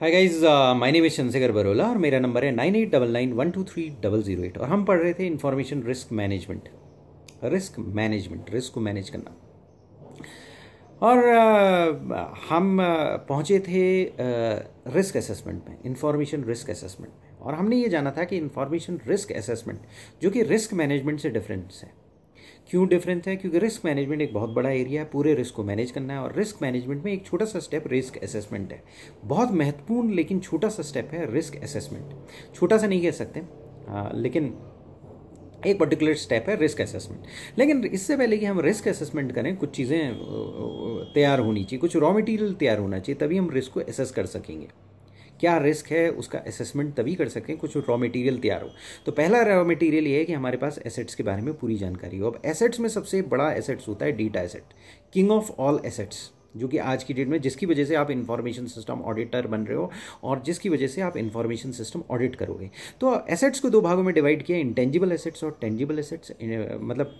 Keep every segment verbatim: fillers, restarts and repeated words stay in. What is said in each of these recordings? Hi guys, my name is Shan Sagar Barola और मेरा number है nine eight double nine one two three double zero eight. और हम पढ़ रहे थे information risk management, risk management, risk को मैनेज करना। और uh, हम uh, पहुँचे थे रिस्क uh, असेसमेंट में, इन्फॉर्मेशन रिस्क असेसमेंट में, और हमने ये जाना था कि इन्फॉर्मेशन रिस्क असेसमेंट जो कि रिस्क मैनेजमेंट से डिफरेंस है। क्यों डिफरेंस है? क्योंकि रिस्क मैनेजमेंट एक बहुत बड़ा एरिया है, पूरे रिस्क को मैनेज करना है, और रिस्क मैनेजमेंट में एक छोटा सा स्टेप रिस्क असेसमेंट है। बहुत महत्वपूर्ण लेकिन छोटा सा स्टेप है रिस्क असेसमेंट। छोटा सा नहीं कह सकते आ, लेकिन एक पर्टिकुलर स्टेप है रिस्क असेसमेंट। लेकिन इससे पहले कि हम रिस्क असेसमेंट करें, कुछ चीज़ें तैयार होनी चाहिए, कुछ रॉ मटेरियल तैयार होना चाहिए, तभी हम रिस्क को असेस कर सकेंगे। क्या रिस्क है उसका असेसमेंट तभी कर सकते हैं कुछ रॉ मटेरियल तैयार हो। तो पहला रॉ मटेरियल ये है कि हमारे पास एसेट्स के बारे में पूरी जानकारी हो। अब एसेट्स में सबसे बड़ा एसेट्स होता है data asset, king of all assets, जो कि आज की डेट में जिसकी वजह से आप इन्फॉर्मेशन सिस्टम ऑडिटर बन रहे हो और जिसकी वजह से आप इन्फॉर्मेशन सिस्टम ऑडिट करोगे। तो एसेट्स को दो भागों में डिवाइड किया, इंटेंजिबल एसेट्स और टेंजिबल एसेट्स। मतलब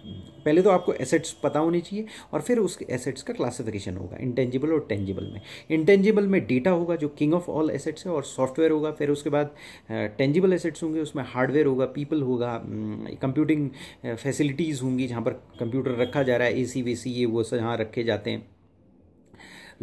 पहले तो आपको एसेट्स पता होने चाहिए और फिर उसके एसेट्स का क्लासिफिकेशन होगा इंटेंजिबल और टेंजिबल में। इंटेंजिबल में डेटा होगा जो किंग ऑफ ऑल एसेट्स है और सॉफ्टवेयर होगा। फिर उसके बाद टेंजिबल एसेट्स होंगे, उसमें हार्डवेयर होगा, पीपल होगा, कंप्यूटिंग फैसिलिटीज़ होंगी जहाँ पर कंप्यूटर रखा जा रहा है, ए सी वे सी ये वो सब जहाँ रखे जाते हैं,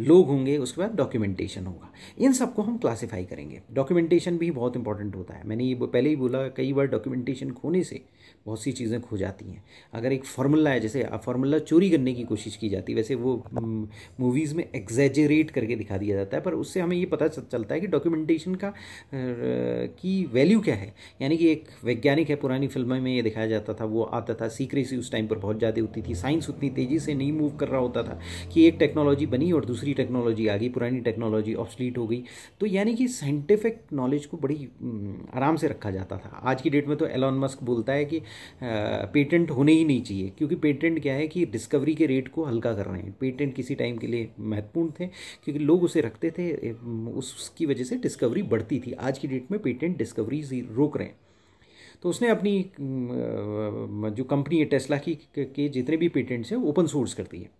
लोग होंगे। उसके बाद डॉक्यूमेंटेशन होगा। इन सबको हम क्लासिफाई करेंगे। डॉक्यूमेंटेशन भी बहुत इंपॉर्टेंट होता है। मैंने ये पहले ही बोला, कई बार डॉक्यूमेंटेशन खोने से बहुत सी चीज़ें खो जाती हैं। अगर एक फार्मूला है, जैसे फार्मूला चोरी करने की कोशिश की जाती है, वैसे वो मूवीज़ में एग्जैजरेट करके दिखा दिया जाता है, पर उससे हमें ये पता चलता है कि डॉक्यूमेंटेशन का की वैल्यू क्या है। यानी कि एक वैज्ञानिक है, पुरानी फिल्मों में ये दिखाया जाता था, वो आता था, सीक्रेसी उस टाइम पर बहुत ज़्यादा होती थी, साइंस उतनी तेज़ी से नहीं मूव कर रहा होता था कि एक टेक्नोलॉजी बनी और दूसरी टेक्नोलॉजी आ गई, पुरानी टेक्नोलॉजी ऑब्सोलीट हो गई। तो यानी कि साइंटिफिक नॉलेज को बड़ी आराम से रखा जाता था। आज की डेट में तो एलॉन मस्क बोलता है कि पेटेंट होने ही नहीं चाहिए, क्योंकि पेटेंट क्या है कि डिस्कवरी के रेट को हल्का कर रहे हैं। पेटेंट किसी टाइम के लिए महत्वपूर्ण थे क्योंकि लोग उसे रखते थे, उसकी वजह से डिस्कवरी बढ़ती थी। आज की डेट में पेटेंट डिस्कवरी रोक रहे हैं। तो उसने अपनी जो कंपनी है टेस्ला की, के जितने भी पेटेंट्स हैं ओपन सोर्स करती है।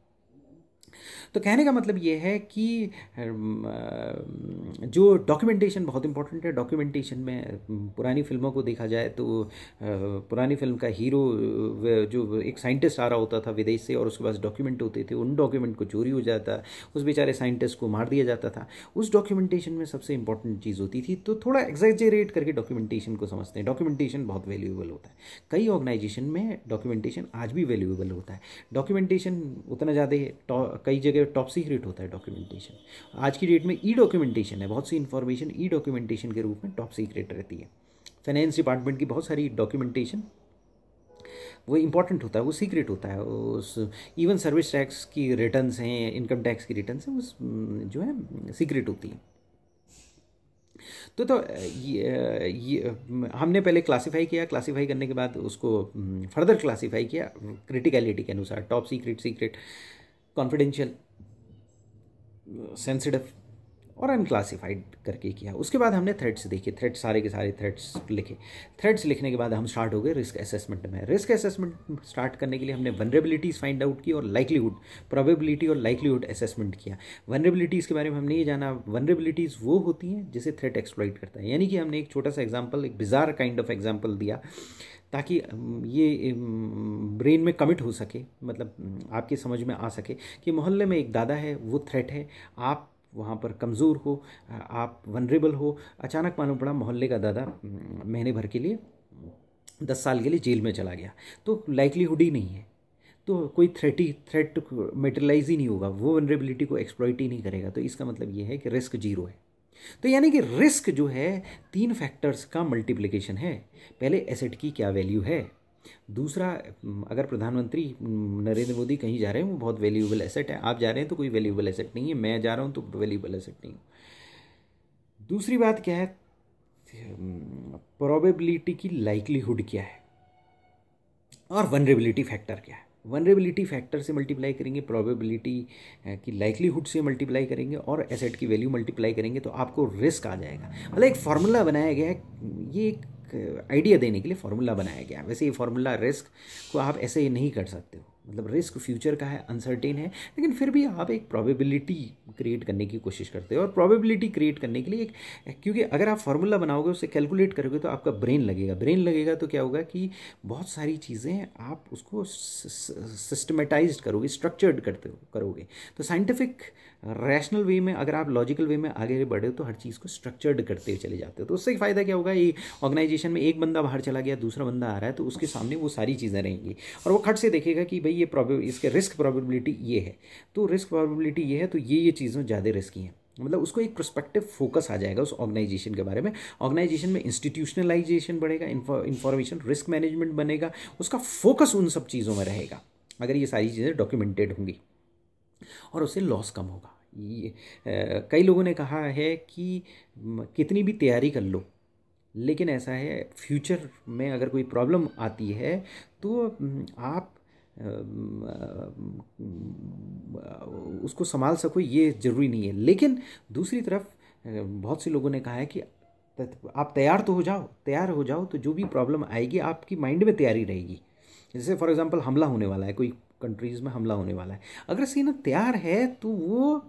तो कहने का मतलब ये है कि जो डॉक्यूमेंटेशन बहुत इंपॉर्टेंट है। डॉक्यूमेंटेशन में पुरानी फिल्मों को देखा जाए तो पुरानी फिल्म का हीरो जो एक साइंटिस्ट आ रहा होता था विदेश से और उसके पास डॉक्यूमेंट होते थे, उन डॉक्यूमेंट को चोरी हो जाता, उस बेचारे साइंटिस्ट को मार दिया जाता था। उस डॉक्यूमेंटेशन में सबसे इंपॉर्टेंट चीज़ होती थी। तो थोड़ा एग्जैजरेट करके डॉक्यूमेंटेशन को समझते हैं। डॉक्यूमेंटेशन बहुत वैल्यूएबल होता है। कई ऑर्गेनाइजेशन में डॉक्यूमेंटेशन आज भी वैल्यूएबल होता है। डॉक्यूमेंटेशन उतना ज़्यादा कई जगह टॉप सीक्रेट होता है। डॉक्यूमेंटेशन आज की डेट में ई डॉक्यूमेंटेशन है, बहुत सी इन्फॉर्मेशन ई डॉक्यूमेंटेशन के रूप में टॉप सीक्रेट रहती है। फाइनेंस डिपार्टमेंट की बहुत सारी डॉक्यूमेंटेशन वो इंपॉर्टेंट होता है, वो सीक्रेट होता है। उस इवन सर्विस टैक्स की रिटर्न्स हैं, इनकम टैक्स की रिटर्न्स हैं, उस जो है सीक्रेट होती है। तो तो ये, ये हमने पहले क्लासिफाई किया, क्लासिफाई करने के बाद उसको फर्दर क्लासिफाई किया क्रिटिकलिटी के अनुसार, top secret, secret, confidential, sensitive और अनक्लासिफाइड करके किया। उसके बाद हमने थ्रेड्स देखे, थ्रेड्स सारे के सारे थ्रेड्स लिखे। थ्रेड्स लिखने के बाद हम स्टार्ट हो गए रिस्क असेसमेंट में। रिस्क असेसमेंट स्टार्ट करने के लिए हमने वनरेबिलिटीज़ फाइंड आउट की और लाइक्लीहुड, प्रोबेबिलिटी और लाइक्लीहुड असेसमेंट किया। वनरेबिलिटीज़ के बारे में हमने ये जाना, वनरेबिलिटीज़ वो होती हैं जिसे थ्रेट एक्सप्लॉइट करता है। यानी कि हमने एक छोटा सा एग्जाम्पल, एक बिजार काइंड ऑफ एग्जाम्पल दिया ताकि ये ब्रेन में कमिट हो सके, मतलब आपके समझ में आ सके कि मोहल्ले में एक दादा है, वो थ्रेट है, आप वहाँ पर कमज़ोर हो, आप वनरेबल हो। अचानक मालूम पड़ा मोहल्ले का दादा महीने भर के लिए, दस साल के लिए जेल में चला गया। तो लाइक्लीहुड ही नहीं है, तो कोई थ्रेट ही थ्रेट मेटेरियलाइज ही नहीं होगा, वो वनरेबिलिटी को एक्सप्लॉइट ही नहीं करेगा। तो इसका मतलब ये है कि रिस्क जीरो है। तो यानी कि रिस्क जो है तीन फैक्टर्स का मल्टीप्लिकेशन है। पहले एसेट की क्या वैल्यू है, दूसरा अगर प्रधानमंत्री नरेंद्र मोदी कहीं जा रहे हैं वो बहुत वैल्यूएबल एसेट है, आप जा रहे हैं तो कोई वैल्यूएबल एसेट नहीं है, मैं जा रहा हूँ तो वैल्यूएबल एसेट नहीं हूँ। दूसरी बात क्या है, प्रोबेबिलिटी की लाइक्लीहुड क्या है और वनरेबिलिटी फैक्टर क्या है। वनरेबिलिटी फैक्टर से मल्टीप्लाई करेंगे, प्रोबेबिलिटी की लाइक्लीहुड से मल्टीप्लाई करेंगे और एसेट की वैल्यू मल्टीप्लाई करेंगे तो आपको रिस्क आ जाएगा। मतलब एक फार्मूला बनाया गया है, ये एक आइडिया देने के लिए फार्मूला बनाया गया है। वैसे ये फार्मूला रिस्क को आप ऐसे ही नहीं कर सकते हो, मतलब रिस्क फ्यूचर का है, अनसर्टेन है, लेकिन फिर भी आप एक प्रोबेबिलिटी क्रिएट करने की कोशिश करते हो। और प्रोबेबिलिटी क्रिएट करने के लिए एक, क्योंकि अगर आप फार्मूला बनाओगे, उसे कैलकुलेट करोगे तो आपका ब्रेन लगेगा, ब्रेन लगेगा तो क्या होगा कि बहुत सारी चीज़ें आप उसको सिस्टमेटाइज करोगे, स्ट्रक्चर्ड करते हो करोगे। तो साइंटिफिक रैशनल वे में अगर आप लॉजिकल वे में आगे बढ़े तो हर चीज़ को स्ट्रक्चर्ड करते हुए चले जाते हो। तो उससे फ़ायदा क्या होगा, ये ऑर्गेनाइजेशन में एक बंदा बाहर चला गया, दूसरा बंदा आ रहा है, तो उसके सामने वो सारी चीज़ें रहेंगी और वो खट से देखेगा कि भाई ये प्रॉब्लम, इसके रिस्क प्रोबेबिलिटी ये है, तो रिस्क प्रोबेबिलिटी ये है, तो ये ये चीज़ें ज़्यादा रिस्की हैं। मतलब उसको एक प्रोस्पेक्टिव फोकस आ जाएगा उस ऑर्गेनाइजेशन के बारे में। ऑर्गेनाइजेशन में इंस्टीट्यूशनलाइजेशन बढ़ेगा, इंफॉर्मेशन रिस्क मैनेजमेंट बनेगा, उसका फोकस उन सब चीज़ों में रहेगा अगर ये सारी चीज़ें डॉक्यूमेंटेड होंगी, और उससे लॉस कम होगा। ये आ, कई लोगों ने कहा है कि कितनी भी तैयारी कर लो, लेकिन ऐसा है फ्यूचर में अगर कोई प्रॉब्लम आती है तो आप उसको संभाल सको, ये ज़रूरी नहीं है। लेकिन दूसरी तरफ बहुत से लोगों ने कहा है कि आप तैयार तो हो जाओ, तैयार हो जाओ तो जो भी प्रॉब्लम आएगी आपकी माइंड में तैयारी रहेगी। जैसे फॉर एग्जांपल हमला होने वाला है, कोई कंट्रीज़ में हमला होने वाला है, अगर सेना तैयार है तो वो,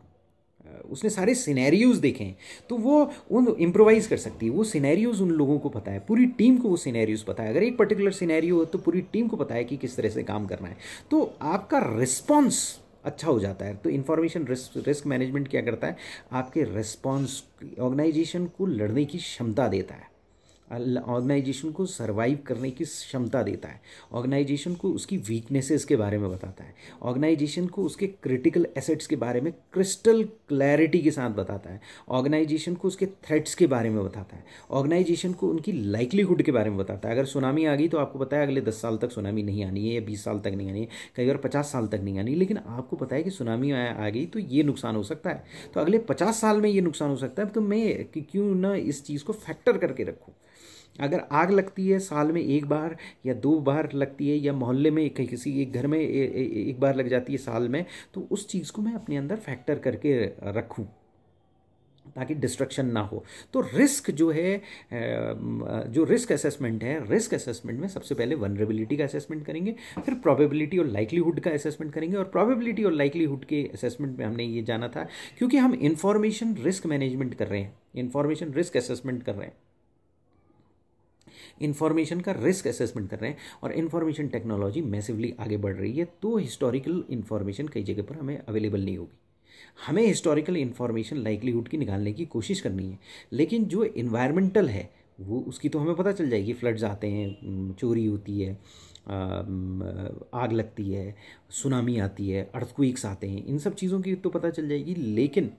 उसने सारे सिनेरियोज़ देखे हैं तो वो उन इम्प्रोवाइज़ कर सकती है। वो सिनेरियोज़ उन लोगों को पता है, पूरी टीम को वो सिनेरियोज़ पता है। अगर एक पर्टिकुलर सिनेरियो हो तो पूरी टीम को पता है कि किस तरह से काम करना है, तो आपका रिस्पॉन्स अच्छा हो जाता है। तो इन्फॉर्मेशन रिस्क रिस्क मैनेजमेंट क्या करता है, आपके रिस्पॉन्स, ऑर्गेनाइजेशन को लड़ने की क्षमता देता है, ऑर्गेनाइजेशन को सर्वाइव करने की क्षमता देता है, ऑर्गेनाइजेशन को उसकी वीकनेसेस के बारे में बताता है, ऑर्गेनाइजेशन को उसके क्रिटिकल एसेट्स के बारे में क्रिस्टल क्लैरिटी के साथ बताता है, ऑर्गेनाइजेशन को उसके थ्रेट्स के बारे में बताता है, ऑर्गेनाइजेशन को उनकी लाइक्लीहुड के बारे में बताता है। अगर सुनामी आ गई तो आपको पता है अगले दस साल तक सुनामी नहीं आनी है, या बीस साल तक नहीं आनी है, कई बार पचास साल तक नहीं आनी, लेकिन आपको पता है कि सुनामी आ गई तो ये नुकसान हो सकता है, तो अगले पचास साल में ये नुकसान हो सकता है, तो मैं क्यों ना इस चीज़ को फैक्टर करके रखूँ। अगर आग लगती है साल में एक बार या दो बार लगती है, या मोहल्ले में किसी एक घर में एक बार लग जाती है साल में, तो उस चीज़ को मैं अपने अंदर फैक्टर करके रखूं ताकि डिस्ट्रक्शन ना हो। तो रिस्क जो है, जो रिस्क असेसमेंट है, रिस्क असेसमेंट में सबसे पहले वनरेबिलिटी का असेसमेंट करेंगे, फिर प्रोबेबिलिटी और लाइक्लीहुड का असेसमेंट करेंगे। और प्रोबेबिलिटी और लाइक्लीहुड के असेसमेंट में हमने ये जाना था, क्योंकि हम इंफॉर्मेशन रिस्क मैनेजमेंट कर रहे हैं, इंफॉर्मेशन रिस्क असेसमेंट कर रहे हैं, इन्फॉर्मेशन का रिस्क असेसमेंट कर रहे हैं, और इन्फॉर्मेशन टेक्नोलॉजी मैसिवली आगे बढ़ रही है, तो हिस्टोरिकल इन्फॉर्मेशन कई जगह पर हमें अवेलेबल नहीं होगी। हमें हिस्टोरिकल इन्फॉर्मेशन लाइक्लीहुड की निकालने की कोशिश करनी है, लेकिन जो इन्वायरमेंटल है वो, उसकी तो हमें पता चल जाएगी, फ्लड्स आते हैं, चोरी होती है, आग लगती है, सुनामी आती है, अर्थक्वेक्स आते हैं, इन सब चीज़ों की तो पता चल जाएगी। लेकिन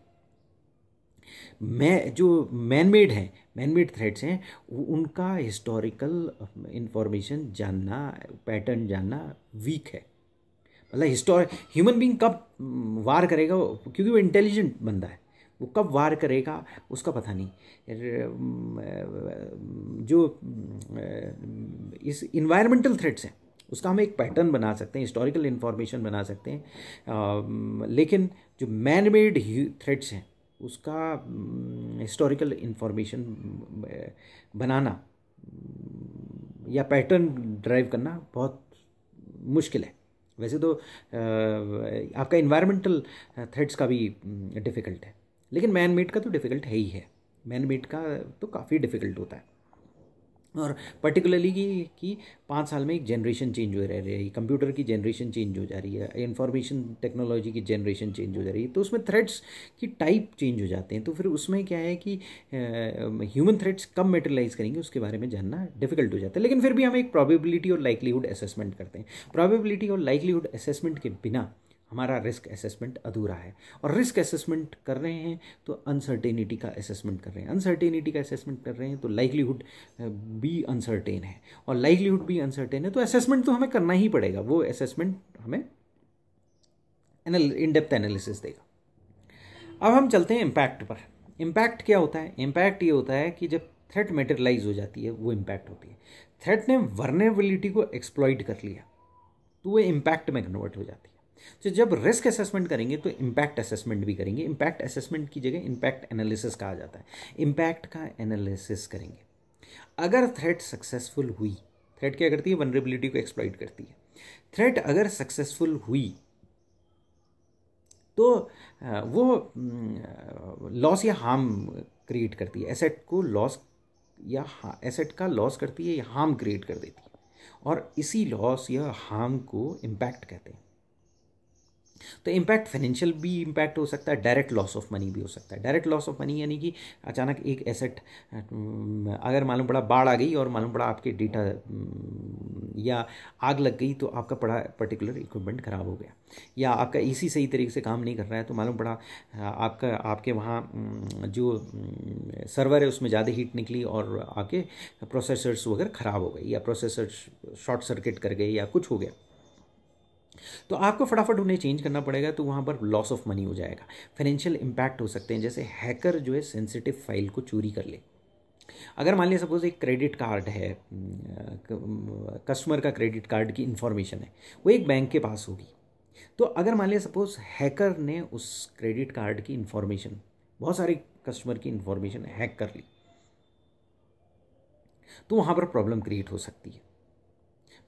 मैं जो मैनमेड हैं, मैनमेड थ्रेट्स हैं, उनका हिस्टोरिकल इंफॉर्मेशन जानना, पैटर्न जानना वीक है। मतलब हिस्टोर ह्यूमन बीइंग कब वार करेगा, क्योंकि वो इंटेलिजेंट बंदा है, वो कब वार करेगा उसका पता नहीं। जो इस इन्वायरमेंटल थ्रेट्स हैं उसका हम एक पैटर्न बना सकते हैं, हिस्टोरिकल इंफॉर्मेशन बना सकते हैं, लेकिन जो मैनमेड थ्रेट्स हैं उसका हिस्टोरिकल इंफॉर्मेशन बनाना या पैटर्न ड्राइव करना बहुत मुश्किल है। वैसे तो आपका इन्वायरमेंटल थ्रेट्स का भी डिफ़िकल्ट है, लेकिन मैन मेड का तो डिफ़िकल्ट है ही है, मैन मेड का तो काफ़ी डिफ़िकल्ट होता है। और पर्टिकुलरली कि, कि पाँच साल में एक जनरेशन चेंज हो रही है, कंप्यूटर की जनरेशन चेंज हो जा रही है, इंफॉर्मेशन टेक्नोलॉजी की जनरेशन चेंज हो जा रही है, तो उसमें थ्रेड्स की टाइप चेंज हो जाते हैं। तो फिर उसमें क्या है कि ह्यूमन थ्रेड्स कब मेटेरियलाइज करेंगे उसके बारे में जानना डिफिकल्ट हो जाता है। लेकिन फिर भी हम एक प्रोबेबिलिटी और लाइक्लीहुड असेसमेंट करते हैं। प्रोबेबिलिटी और लाइक्लीहुड असेसमेंट के बिना हमारा रिस्क असेसमेंट अधूरा है, और रिस्क असेसमेंट कर रहे हैं तो अनसर्टेनिटी का असेसमेंट कर रहे हैं, अनसर्टेनिटी का असेसमेंट कर रहे हैं तो लाइक्लीहुड भी अनसर्टेन है, और लाइक्लीहुड भी अनसर्टेन है तो असेसमेंट तो हमें करना ही पड़ेगा। वो असेसमेंट हमें इन डेप्थ एनालिसिस देगा। अब हम चलते हैं इम्पैक्ट पर। इम्पैक्ट क्या होता है? इम्पैक्ट ये होता है कि जब थ्रेट मेटेरियलाइज हो जाती है वो इम्पैक्ट होती है। थ्रेट ने वल्नरेबिलिटी को एक्सप्लॉइट कर लिया तो वो इम्पैक्ट में कन्वर्ट हो जाती है। तो जब रिस्क असेसमेंट करेंगे तो इम्पैक्ट असेसमेंट भी करेंगे। इम्पैक्ट असेसमेंट की जगह इम्पैक्ट एनालिसिस कहा जाता है, इम्पैक्ट का एनालिसिस करेंगे। अगर थ्रेट सक्सेसफुल हुई, थ्रेट क्या करती है? वनरेबिलिटी को एक्सप्लॉइट करती है, थ्रेट अगर सक्सेसफुल हुई तो वो लॉस या हार्म क्रिएट करती है, एसेट को लॉस या एसेट का लॉस करती है या हार्म क्रिएट कर देती है, और इसी लॉस या हार्म को इम्पैक्ट कहते हैं। तो इम्पैक्ट फाइनेंशियल भी इम्पैक्ट हो सकता है, डायरेक्ट लॉस ऑफ मनी भी हो सकता है। डायरेक्ट लॉस ऑफ मनी यानी कि अचानक एक एसेट, अगर मालूम पड़ा बाढ़ आ गई और मालूम पड़ा आपके डेटा या आग लग गई तो आपका पड़ा पर्टिकुलर इक्विपमेंट ख़राब हो गया, या आपका एसी सही तरीके से काम नहीं कर रहा है तो मालूम पड़ा आपका आपके वहाँ जो सर्वर है उसमें ज़्यादा हीट निकली और आपके प्रोसेसर्स वगैरह ख़राब हो गए, या प्रोसेसर शॉर्ट सर्किट कर गए या कुछ हो गया, तो आपको फटाफट उन्हें चेंज करना पड़ेगा, तो वहाँ पर लॉस ऑफ मनी हो जाएगा। फाइनेंशियल इम्पैक्ट हो सकते हैं, जैसे हैकर जो है सेंसिटिव फाइल को चोरी कर ले। अगर मान लिया सपोज एक क्रेडिट कार्ड है, कस्टमर का क्रेडिट कार्ड की इन्फॉर्मेशन है, वो एक बैंक के पास होगी, तो अगर मान लिया सपोज हैकर ने उस क्रेडिट कार्ड की इन्फॉर्मेशन, बहुत सारे कस्टमर की इन्फॉर्मेशन हैक कर ली, तो वहाँ पर प्रॉब्लम क्रिएट हो सकती है।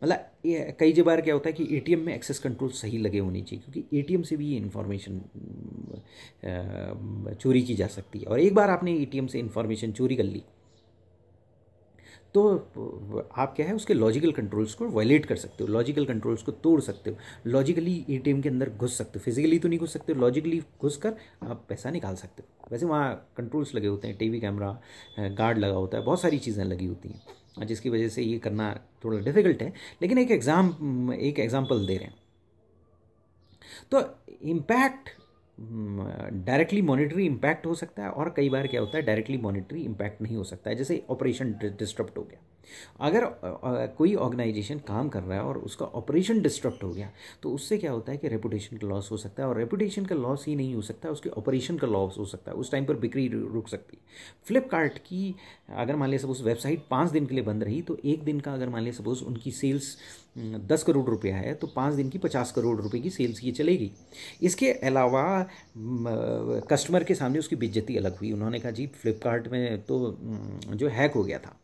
मतलब कई जो बार क्या होता है कि एटीएम में एक्सेस कंट्रोल सही लगे होने चाहिए, क्योंकि एटीएम से भी ये इन्फॉर्मेशन चोरी की जा सकती है, और एक बार आपने एटीएम से इन्फॉर्मेशन चोरी कर ली तो आप क्या है उसके लॉजिकल कंट्रोल्स को वायलेट कर सकते हो, लॉजिकल कंट्रोल्स को तोड़ सकते हो, लॉजिकली एटीएम के अंदर घुस सकते हो, फिजिकली तो नहीं घुस सकते, लॉजिकली घुस कर आप पैसा निकाल सकते हो। वैसे वहाँ कंट्रोल्स लगे होते हैं, टीवी कैमरा गार्ड लगा होता है, बहुत सारी चीज़ें लगी होती हैं, जिसकी वजह से ये करना थोड़ा डिफ़िकल्ट है, लेकिन एक एग्ज़ाम एक एग्ज़ाम्पल दे रहे हैं। तो इम्पैक्ट डायरेक्टली मॉनेटरी इम्पैक्ट हो सकता है, और कई बार क्या होता है डायरेक्टली मॉनेटरी इम्पैक्ट नहीं हो सकता है, जैसे ऑपरेशन डिस्टर्ब हो गया। अगर कोई ऑर्गेनाइजेशन काम कर रहा है और उसका ऑपरेशन डिस्टर्ब हो गया तो उससे क्या होता है कि रेपुटेशन का लॉस हो सकता है, और रेपुटेशन का लॉस ही नहीं हो सकता, उसके ऑपरेशन का लॉस हो सकता है, उस टाइम पर बिक्री रुक सकती है। फ्लिपकार्ट की अगर मान लिया सपोज वेबसाइट पाँच दिन के लिए बंद रही, तो एक दिन का अगर मान लिया सपोज उनकी सेल्स दस करोड़ रुपया है तो पाँच दिन की पचास करोड़ रुपये की सेल्स ये चलेगी। इसके अलावा कस्टमर के सामने उसकी बेइज्जती अलग हुई, उन्होंने कहा जी फ्लिपकार्ट में तो जो हैक हो गया था,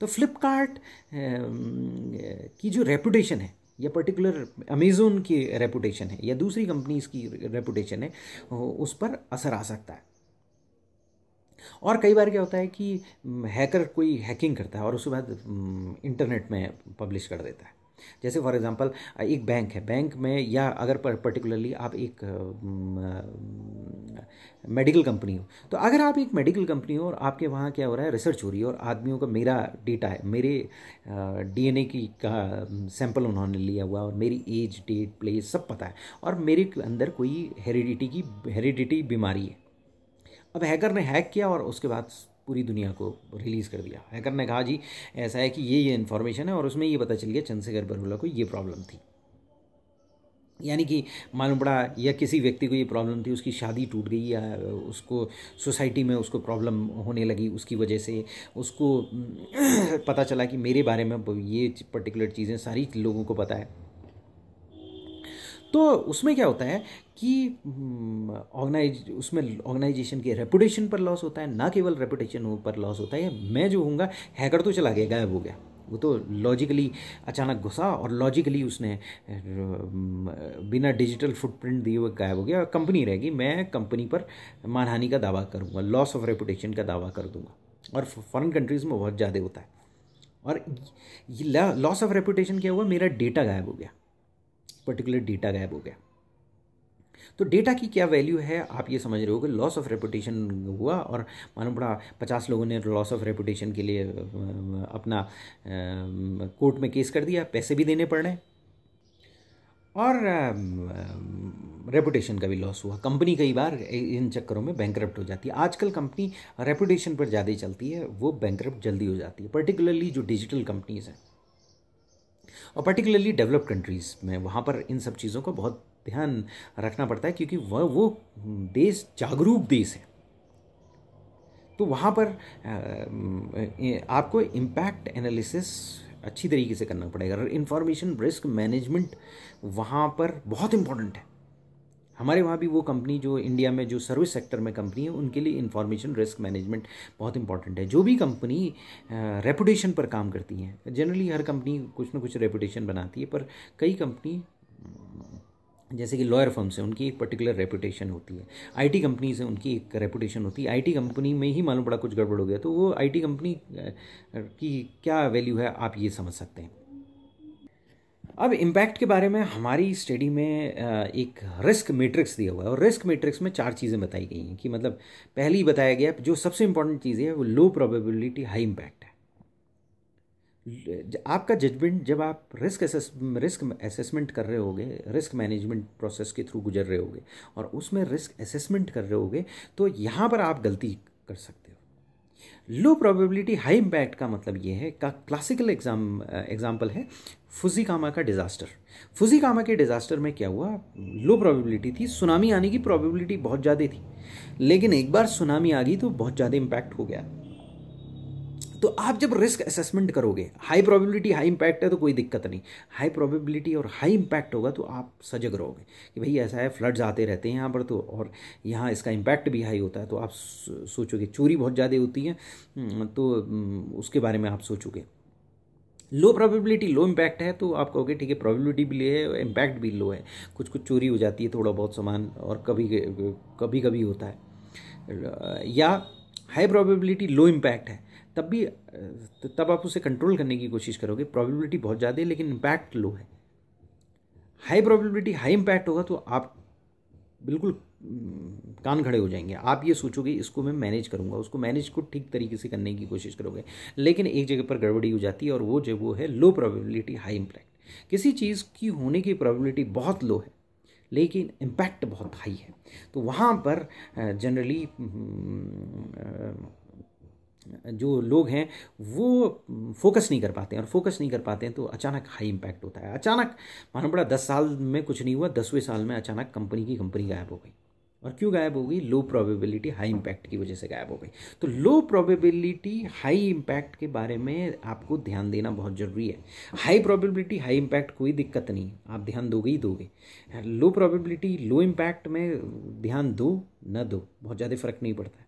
तो फ्लिपकार्ट की जो रेपुटेशन है या पर्टिकुलर अमेज़ॉन की रेपुटेशन है या दूसरी कंपनीज़ की रेपुटेशन है उस पर असर आ सकता है। और कई बार क्या होता है कि हैकर कोई हैकिंग करता है और उसके बाद इंटरनेट में पब्लिश कर देता है, जैसे फॉर एग्जांपल एक बैंक है, बैंक में या अगर पर्टिकुलरली आप एक मेडिकल कंपनी हो, तो अगर आप एक मेडिकल कंपनी हो और आपके वहाँ क्या हो रहा है रिसर्च हो रही है और आदमियों का मेरा डेटा है, मेरे डीएनए की का सैंपल उन्होंने लिया हुआ और मेरी एज डेट प्लेस सब पता है और मेरे अंदर कोई हेरिडिटी की हेरिडिटी बीमारी है। अब हैकर ने हैक किया और उसके बाद पूरी दुनिया को रिलीज़ कर दिया। हैकर ने कहा जी ऐसा है कि ये ये इन्फॉर्मेशन है और उसमें ये पता चल गया चंद्रशेखर बरोला को ये प्रॉब्लम थी, यानी कि मालूम पड़ा या किसी व्यक्ति को ये प्रॉब्लम थी, उसकी शादी टूट गई या उसको सोसाइटी में उसको प्रॉब्लम होने लगी, उसकी वजह से उसको पता चला कि मेरे बारे में ये पर्टिकुलर चीज़ें सारी लोगों को पता है। तो उसमें क्या होता है कि ऑर्गेनाइज उसमें ऑर्गेनाइजेशन के रेपुटेशन पर लॉस होता है, ना केवल रेपुटेशन पर लॉस होता है, मैं जो हूँगा हैकर तो चला गया, गायब हो गया, वो तो लॉजिकली अचानक घुसा और लॉजिकली उसने बिना डिजिटल फुटप्रिंट दिए हुए गायब हो गया, कंपनी रहेगी, मैं कंपनी पर मानहानि का दावा करूँगा, लॉस ऑफ रेपुटेशन का दावा कर दूँगा, और फॉरेन कंट्रीज़ में बहुत ज़्यादा होता है। और लॉस ऑफ रेपुटेशन क्या हुआ, मेरा डेटा गायब हो गया, पर्टिकुलर डेटा गायब हो गया। तो डेटा की क्या वैल्यू है आप ये समझ रहे हो कि लॉस ऑफ रेपुटेशन हुआ और मानो बड़ा पचास लोगों ने लॉस ऑफ रेपुटेशन के लिए अपना कोर्ट में केस कर दिया, पैसे भी देने पड़ रहे हैं और रेपुटेशन का भी लॉस हुआ। कंपनी कई बार इन चक्करों में बैंकरप्ट हो जाती है। आजकल कंपनी रेपुटेशन पर ज़्यादा चलती है, वो बैंकरप्ट जल्दी हो जाती है, पर्टिकुलरली जो डिजिटल कंपनीज़ हैं और पर्टिकुलरली डेवलप्ड कंट्रीज़ में, वहाँ पर इन सब चीज़ों को बहुत ध्यान रखना पड़ता है, क्योंकि वह वो देश जागरूक देश है, तो वहाँ पर आपको इम्पैक्ट एनालिसिस अच्छी तरीके से करना पड़ेगा। इन्फॉर्मेशन रिस्क मैनेजमेंट वहाँ पर बहुत इम्पोर्टेंट है। हमारे वहाँ भी वो कंपनी जो इंडिया में जो सर्विस सेक्टर में कंपनी है उनके लिए इन्फॉर्मेशन रिस्क मैनेजमेंट बहुत इंपॉर्टेंट है। जो भी कंपनी रेपुटेशन पर काम करती है, जनरली हर कंपनी कुछ ना कुछ रेपुटेशन बनाती है, पर कई कंपनी जैसे कि लॉयर फर्म्स हैं उनकी एक पर्टिकुलर रेपुटेशन होती है, आईटी कंपनीज हैं उनकी एक रेपुटेशन होती है। आईटी कंपनी में ही मालूम पड़ा कुछ गड़बड़ हो गया तो वो आईटी कंपनी की क्या वैल्यू है आप ये समझ सकते हैं। अब इम्पैक्ट के बारे में हमारी स्टडी में एक रिस्क मैट्रिक्स दिया हुआ है और रिस्क मैट्रिक्स में चार चीज़ें बताई गई हैं कि मतलब पहली बताया गया जो सबसे इंपॉर्टेंट चीज़ है वो लो प्रोबेबिलिटी हाई इम्पैक्ट है। आपका जजमेंट जब आप रिस्क एसेस रिस्क एसेसमेंट कर रहे होगे, रिस्क मैनेजमेंट प्रोसेस के थ्रू गुजर रहे होगे और उसमें रिस्क एसेसमेंट कर रहे होगे तो यहाँ पर आप गलती कर सकते हो। लो प्रोबेबिलिटी हाई इम्पैक्ट का मतलब ये है का क्लासिकल एग्जाम एग्जाम्पल है फुजीकामा का डिज़ास्टर। फुजीकामा के डिज़ास्टर में क्या हुआ, लो प्रोबेबिलिटी थी, सुनामी आने की प्रोबेबिलिटी बहुत ज़्यादा थी, लेकिन एक बार सुनामी आ गई तो बहुत ज़्यादा इम्पैक्ट हो गया। तो आप जब रिस्क असेसमेंट करोगे, हाई प्रोबेबिलिटी हाई इम्पैक्ट है तो कोई दिक्कत नहीं, हाई प्रोबेबिलिटी और हाई इम्पैक्ट होगा तो आप सजग रहोगे कि भाई ऐसा है, फ्लड्स आते रहते हैं यहाँ पर तो, और यहाँ इसका इम्पैक्ट भी हाई होता है तो आप सोचोगे, चोरी बहुत ज़्यादा होती है तो उसके बारे में आप सोचोगे। लो प्रोबेबिलिटी लो इम्पैक्ट है तो आप कहोगे ठीक है, प्रोबेबिलिटी भी लो है, इम्पैक्ट भी लो है, कुछ कुछ चोरी हो जाती है थोड़ा बहुत सामान, और कभी कभी कभी होता है। या हाई प्रोबेबिलिटी लो इम्पैक्ट है तब भी तब आप उसे कंट्रोल करने की कोशिश करोगे, प्रोबेबिलिटी बहुत ज़्यादा है लेकिन इम्पैक्ट लो है। हाई प्रोबेबिलिटी हाई इम्पैक्ट होगा तो आप बिल्कुल कान खड़े हो जाएंगे, आप ये सोचोगे इसको मैं मैनेज करूँगा, उसको मैनेज को ठीक तरीके से करने की कोशिश करोगे, लेकिन एक जगह पर गड़बड़ी हो जाती है और वो जो वो है लो प्रोबेबिलिटी हाई इम्पैक्ट। किसी चीज़ की होने की प्रोबेबिलिटी बहुत लो है लेकिन इम्पैक्ट बहुत हाई है तो वहाँ पर जनरली जो लोग हैं वो फोकस नहीं कर पाते हैं और फोकस नहीं कर पाते हैं तो अचानक हाई इम्पैक्ट होता है। अचानक मानो बड़ा दस साल में कुछ नहीं हुआ, दसवें साल में अचानक कंपनी की कंपनी गायब हो गई। और क्यों गायब हो गई? लो प्रोबेबिलिटी हाई इम्पैक्ट की वजह से गायब हो गई। तो लो प्रोबेबिलिटी हाई इम्पैक्ट के बारे में आपको ध्यान देना बहुत ज़रूरी है। हाई प्रोबेबिलिटी हाई इम्पैक्ट कोई दिक्कत नहीं, आप ध्यान दोगे ही दोगे। लो प्रोबेबिलिटी लो इम्पैक्ट में ध्यान दो ना दो बहुत ज़्यादा फ़र्क नहीं पड़ता है।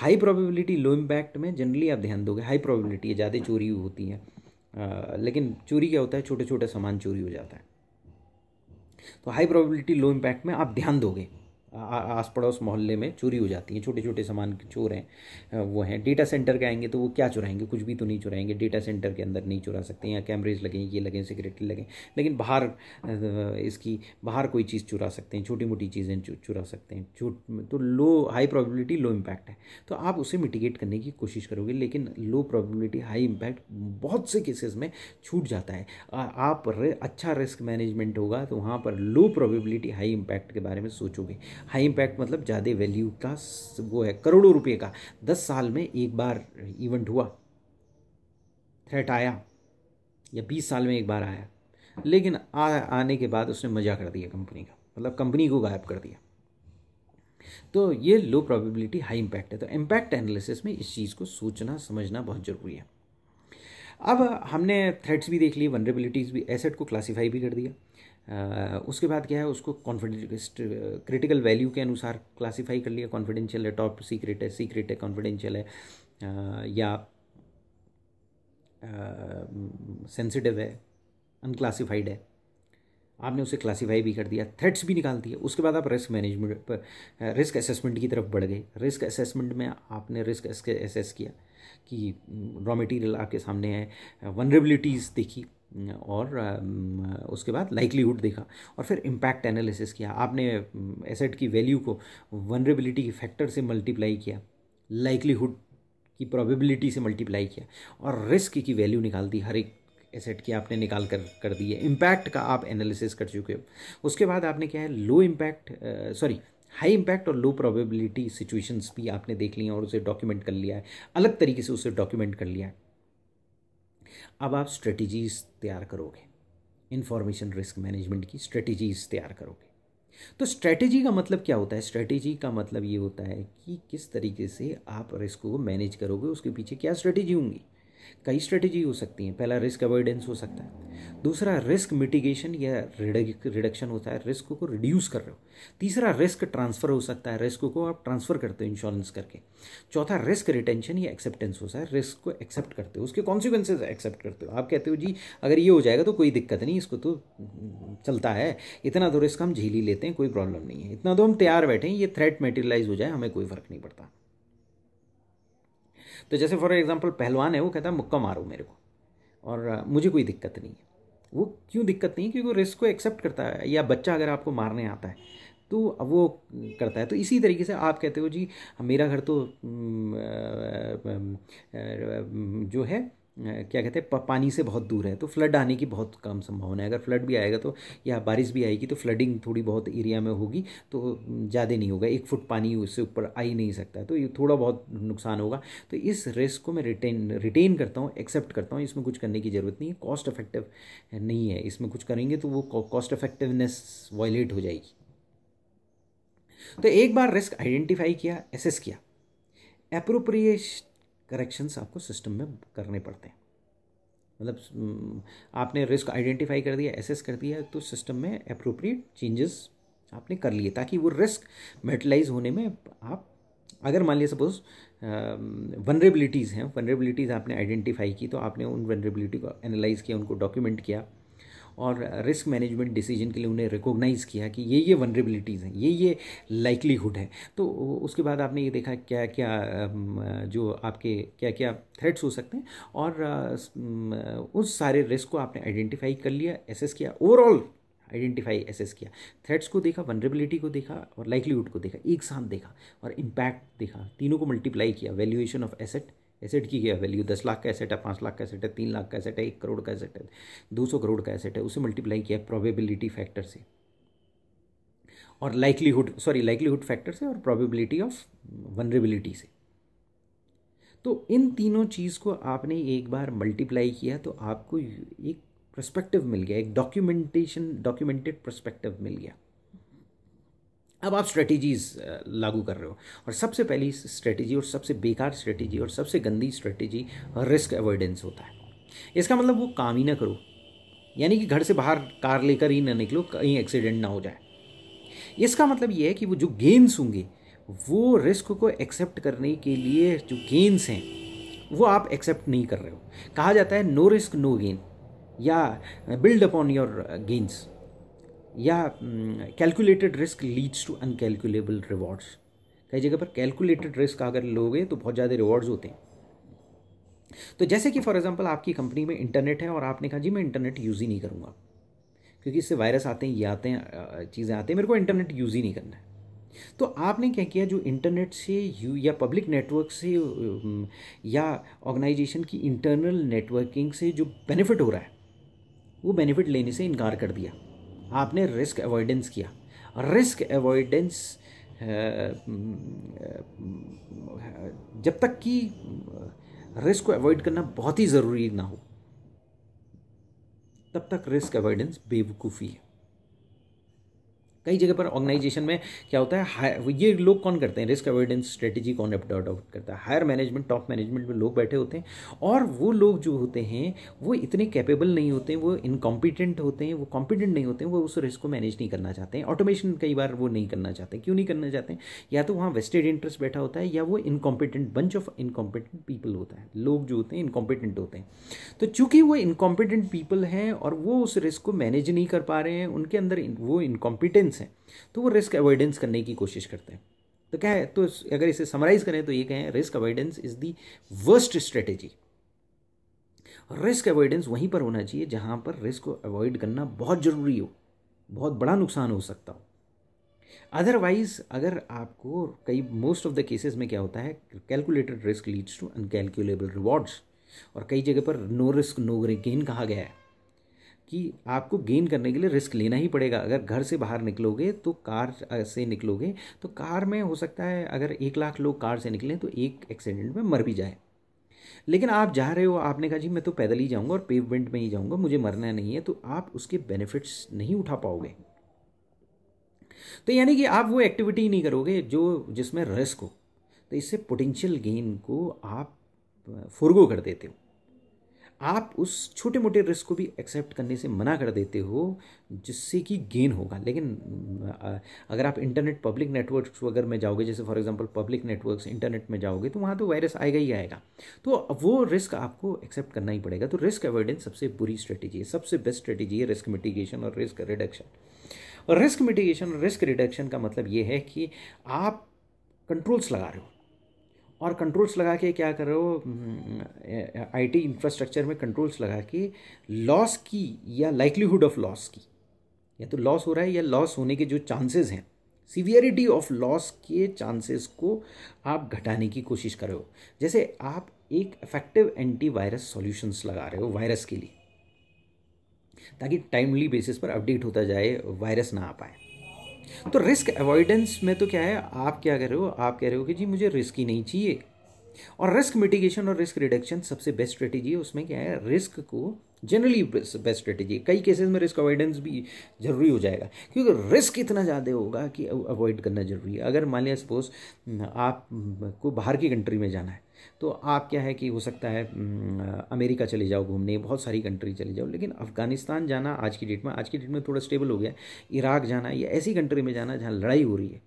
हाई प्रोबेबिलिटी लो इम्पैक्ट में जनरली आप ध्यान दोगे, हाई प्रोबेबिलिटी है, ज़्यादा चोरी होती है, आ, लेकिन चोरी क्या होता है, छोटे छोटे सामान चोरी हो जाता है। तो हाई प्रोबेबिलिटी लो इम्पैक्ट में आप ध्यान दोगे, आस पड़ोस मोहल्ले में चोरी हो जाती है, छोटे छोटे सामान चोर हैं वो हैं। डेटा सेंटर के आएंगे तो वो क्या चुराएंगे, कुछ भी तो नहीं चुराएंगे, डेटा सेंटर के अंदर नहीं चुरा सकते, यहाँ कैमरेज लगें, ये लगें, सिक्योरिटी लगें, लेकिन बाहर इसकी बाहर कोई चीज़ चुरा सकते हैं, छोटी मोटी चीज़ें चुरा सकते हैं छोट तो low high probability low impact है तो आप उसे मिटिगेट करने की कोशिश करोगे। लेकिन लो प्रोबेबिलिटी हाई इम्पैक्ट बहुत से केसेस में छूट जाता है। आप अच्छा रिस्क मैनेजमेंट होगा तो वहाँ पर लो प्रोबेबिलिटी हाई इम्पैक्ट के बारे में सोचोगे। हाई इम्पैक्ट मतलब ज़्यादा वैल्यू का वो है, करोड़ों रुपए का दस साल में एक बार इवेंट हुआ, थ्रेट आया, या बीस साल में एक बार आया, लेकिन आ, आने के बाद उसने मज़ा कर दिया कंपनी का, मतलब कंपनी को गायब कर दिया। तो ये लो प्रोबेबिलिटी हाई इम्पैक्ट है। तो इम्पैक्ट एनालिसिस में इस चीज़ को सोचना समझना बहुत ज़रूरी है। अब हमने थ्रेट्स भी देख लिए, वनरेबिलिटीज़ भी, एसेट को क्लासीफाई भी कर दिया। Uh, उसके बाद क्या है, उसको कॉन्फिडेंस क्रिटिकल वैल्यू के अनुसार क्लासीफाई कर लिया, कॉन्फिडेंशियल है, टॉप सीक्रेट है, सीक्रेट है, कॉन्फिडेंशियल है, uh, या सेंसिटिव uh, है, अनक्लासीफाइड है, आपने उसे क्लासीफाई भी कर दिया, थ्रेट्स भी निकाल दिए। उसके बाद आप रिस्क मैनेजमेंट पर रिस्क असेसमेंट की तरफ बढ़ गए। रिस्क असेसमेंट में आपने रिस्क असेस किया कि रॉ मटेरियल आपके सामने है, वनरेबिलिटीज़ देखी और उसके बाद लाइक्लीहुड देखा और फिर इम्पैक्ट एनालिसिस किया। आपने एसेट की वैल्यू को वनरेबिलिटी के फैक्टर से मल्टीप्लाई किया, लाइक्लीहुड की प्रोबेबिलिटी से मल्टीप्लाई किया और रिस्क की वैल्यू निकाल दी, हर एक एसेट की आपने निकाल कर कर दी है। इम्पैक्ट का आप एनालिसिस कर चुके हो। उसके बाद आपने क्या है, low impact sorry high impact और लो प्रोबेबिलिटी सिचुएशंस भी आपने देख ली हैं और उसे डॉक्यूमेंट कर लिया है, अलग तरीके से उसे डॉक्यूमेंट कर लिया है। अब आप स्ट्रेटजीज़ तैयार करोगे, इन्फॉर्मेशन रिस्क मैनेजमेंट की स्ट्रेटजीज़ तैयार करोगे। तो स्ट्रेटजी का मतलब क्या होता है? स्ट्रेटजी का मतलब ये होता है कि किस तरीके से आप रिस्क को मैनेज करोगे, उसके पीछे क्या स्ट्रेटजी होंगी। कई स्ट्रेटेजी हो सकती हैं। पहला रिस्क अवॉइडेंस हो सकता है, दूसरा रिस्क मिटिगेशन या रिडक्शन होता है, रिस्क को रिड्यूस कर रहे हो। तीसरा रिस्क ट्रांसफ़र हो सकता है, रिस्क को आप ट्रांसफ़र करते हो इंश्योरेंस करके। चौथा रिस्क रिटेंशन या एक्सेप्टेंस होता है, रिस्क को एक्सेप्ट करते हो, उसके कॉन्सिक्वेंसेज एक्सेप्ट करते हो। आप कहते हो जी अगर ये हो जाएगा तो कोई दिक्कत नहीं, इसको तो चलता है, इतना तो रिस्क हम झेल ही लेते हैं, कोई प्रॉब्लम नहीं है, इतना तो हम तैयार बैठे हैं, ये थ्रेट मेटेरियलाइज हो जाए हमें कोई फ़र्क नहीं पड़ता। तो जैसे फॉर एग्जांपल पहलवान है, वो कहता है मुक्का मारो मेरे को और मुझे कोई दिक्कत नहीं है। वो क्यों दिक्कत नहीं, क्योंकि वो रिस्क को एक्सेप्ट करता है। या बच्चा अगर आपको मारने आता है तो वो करता है। तो इसी तरीके से आप कहते हो जी मेरा घर तो जो है क्या कहते हैं पानी से बहुत दूर है, तो फ्लड आने की बहुत कम संभावना है। अगर फ्लड भी आएगा तो या बारिश भी आएगी तो फ्लडिंग थोड़ी बहुत एरिया में होगी, तो ज़्यादा नहीं होगा, एक फुट पानी उससे ऊपर आ ही नहीं सकता है, तो ये थोड़ा बहुत नुकसान होगा। तो इस रिस्क को मैं रिटेन रिटेन करता हूँ, एक्सेप्ट करता हूँ, इसमें कुछ करने की ज़रूरत नहीं है, कॉस्ट इफेक्टिव नहीं है, इसमें कुछ करेंगे तो वो कॉस्ट इफेक्टिवनेस वायलेट हो जाएगी। तो एक बार रिस्क आइडेंटिफाई किया, एसेस किया, एप्रोप्रिएट करेक्शंस आपको सिस्टम में करने पड़ते हैं। मतलब आपने रिस्क आइडेंटिफाई कर दिया, एसेस कर दिया, तो सिस्टम में एप्रोप्रिएट चेंजेस आपने कर लिए ताकि वो रिस्क मेटलाइज होने में आप, अगर मान लिया सपोज वनरेबिलिटीज़ हैं, वनरेबिलिटीज़ आपने आइडेंटिफाई की, तो आपने उन वनरेबिलिटी को एनालाइज़ किया, उनको डॉक्यूमेंट किया और रिस्क मैनेजमेंट डिसीजन के लिए उन्हें रिकॉग्नाइज़ किया कि ये ये वनरेबिलिटीज़ हैं, ये ये लाइकलीहुड है। तो उसके बाद आपने ये देखा क्या क्या जो आपके क्या क्या थ्रेट्स हो सकते हैं और उस सारे रिस्क को आपने आइडेंटिफाई कर लिया, एसेस किया, ओवरऑल आइडेंटिफाई एसेस किया, थ्रेट्स को देखा, वनरेबिलिटी को देखा और लाइकलीहुड को देखा, एक साथ देखा और इम्पैक्ट देखा, तीनों को मल्टीप्लाई किया। वैल्यूएशन ऑफ एसेट, एसेट की क्या वैल्यू, दस लाख का एसेट है, पाँच लाख का एसेट है, तीन लाख का एसेट है, एक करोड़ का एसेट है, दो सौ करोड़ का एसेट है, उसे मल्टीप्लाई किया प्रोबेबिलिटी फैक्टर से और लाइकलीहुड सॉरी लाइकलीहुड फैक्टर से और प्रोबेबिलिटी ऑफ वनरेबिलिटी से। तो इन तीनों चीज़ को आपने एक बार मल्टीप्लाई किया तो आपको एक पर्सपेक्टिव मिल गया, एक डॉक्यूमेंटेशन डॉक्यूमेंटेड पर्सपेक्टिव मिल गया। अब आप स्ट्रेटजीज़ लागू कर रहे हो और सबसे पहली स्ट्रेटजी और सबसे बेकार स्ट्रेटजी और सबसे गंदी स्ट्रेटजी रिस्क अवॉइडेंस होता है। इसका मतलब वो काम ही ना करो, यानी कि घर से बाहर कार लेकर ही ना निकलो, कहीं एक्सीडेंट ना हो जाए। इसका मतलब ये है कि वो जो गेन्स होंगे वो रिस्क को एक्सेप्ट करने के लिए जो गेन्स हैं वो आप एक्सेप्ट नहीं कर रहे हो। कहा जाता है नो रिस्क नो गेन या बिल्ड अपॉन योर गेन्स या calculated risk leads to अनकैलकुलेबल rewards. कई जगह पर कैलकुलेटेड रिस्क अगर लोगे तो बहुत ज़्यादा रिवॉर्ड्स होते हैं। तो जैसे कि फॉर एग्जांपल आपकी कंपनी में इंटरनेट है और आपने कहा जी मैं इंटरनेट यूज़ ही नहीं करूँगा क्योंकि इससे वायरस आते हैं, ये आते हैं, चीज़ें आते हैं, मेरे को इंटरनेट यूज़ ही नहीं करना है। तो आपने क्या किया, जो इंटरनेट से यू या पब्लिक नेटवर्क से या ऑर्गेनाइजेशन की इंटरनल नेटवर्किंग से जो बेनिफिट हो रहा है वो बेनिफिट लेने से इनकार कर दिया, आपने रिस्क अवॉइडेंस किया। रिस्क अवॉइडेंस जब तक कि रिस्क को अवॉइड करना बहुत ही ज़रूरी ना हो तब तक रिस्क अवॉइडेंस बेवकूफ़ी है। कई जगह पर ऑर्गेनाइजेशन में क्या होता है, ये लोग कौन करते हैं रिस्क अवॉइडेंस स्ट्रेटजी, कौन अडॉप्ट करता है, हायर मैनेजमेंट, टॉप मैनेजमेंट में लोग बैठे होते हैं और वो लोग जो होते हैं वो इतने कैपेबल नहीं होते हैं, वो इनकॉम्पिटेंट होते हैं, वो कॉम्पिटेंट नहीं होते हैं, वो उस रिस्क को मैनेज नहीं करना चाहते हैं। ऑटोमेशन कई बार वो नहीं करना चाहते। क्यों नहीं करना चाहते, या तो वहाँ वेस्टेड इंटरेस्ट बैठा होता है या वो incompetent bunch of incompetent people होता है, लोग जो होते हैं इनकॉम्पिटेंट होते हैं। तो चूँकि वो इनकॉम्पिटेंट पीपल हैं और वो उस रिस्क को मैनेज नहीं कर पा रहे हैं, उनके अंदर वो इनकॉम्पिटेंस है, तो वो रिस्क अवॉइडेंस करने की कोशिश करते हैं। तो क्या है, तो अगर इसे समराइज करें तो ये कहें risk avoidance is the worst strategy. Risk avoidance वहीं पर होना चाहिए जहां पर रिस्क को अवॉइड करना बहुत जरूरी हो, बहुत बड़ा नुकसान हो सकता हो। अदरवाइज अगर आपको कई मोस्ट ऑफ द केसेस में क्या होता है, calculated risk leads to अनकैलकुलेबल rewards और कई जगह पर नो रिस्क नो गेन कहा गया है कि आपको गेन करने के लिए रिस्क लेना ही पड़ेगा। अगर घर से बाहर निकलोगे तो कार से निकलोगे तो कार में हो सकता है अगर एक लाख लोग कार से निकलें तो एक एक्सीडेंट में मर भी जाए, लेकिन आप जा रहे हो, आपने कहा जी मैं तो पैदल ही जाऊंगा और पेवमेंट में ही जाऊंगा, मुझे मरना नहीं है, तो आप उसके बेनिफिट्स नहीं उठा पाओगे। तो यानी कि आप वो एक्टिविटी नहीं करोगे जो जिसमें रिस्क हो, तो इससे पोटेंशियल गेन को आप फॉरगो कर देते हो। आप उस छोटे मोटे रिस्क को भी एक्सेप्ट करने से मना कर देते हो जिससे कि गेन होगा। लेकिन अगर आप इंटरनेट पब्लिक नेटवर्क्स वगैरह में जाओगे, जैसे for example public networks internet में जाओगे तो वहाँ तो वायरस आएगा ही आएगा, तो वो रिस्क आपको एक्सेप्ट करना ही पड़ेगा। तो रिस्क अवॉइडेंस सबसे बुरी स्ट्रेटेजी है, सबसे बेस्ट स्ट्रेटेजी है रिस्क मिटिगेशन और रिस्क रिडक्शन। और रिस्क मिटिगेशन और रिस्क रिडक्शन का मतलब ये है कि आप कंट्रोल्स लगा रहे हो, और कंट्रोल्स लगा के क्या कर रहे हो, आईटी इंफ्रास्ट्रक्चर में कंट्रोल्स लगा के लॉस की या लाइक्लीहुड ऑफ लॉस की, या तो लॉस हो रहा है या लॉस होने के जो चांसेस हैं, सीवियरिटी ऑफ लॉस के चांसेस को आप घटाने की कोशिश कर रहे हो। जैसे आप एक इफेक्टिव एंटीवायरस सॉल्यूशंस लगा रहे हो वायरस के लिए, ताकि टाइमली बेसिस पर अपडेट होता जाए, वायरस ना आ पाए। तो रिस्क अवॉइडेंस में तो क्या है, आप क्या कर रहे हो, आप कह रहे हो कि जी मुझे रिस्क ही नहीं चाहिए। और रिस्क मिटिगेशन और रिस्क रिडक्शन सबसे बेस्ट स्ट्रेटेजी है। उसमें क्या है, रिस्क को जनरली बेस्ट स्ट्रेटेजी, कई केसेस में रिस्क अवॉइडेंस भी जरूरी हो जाएगा, क्योंकि रिस्क इतना ज़्यादा होगा कि अवॉइड करना जरूरी है। अगर मान लिया सपोज आपको बाहर की कंट्री में जाना है, तो आप क्या है कि हो सकता है अमेरिका चले जाओ घूमने, बहुत सारी कंट्री चले जाओ, लेकिन अफ़गानिस्तान जाना आज की डेट में, आज की डेट में थोड़ा स्टेबल हो गया, इराक जाना या ऐसी कंट्री में जाना जहाँ लड़ाई हो रही है,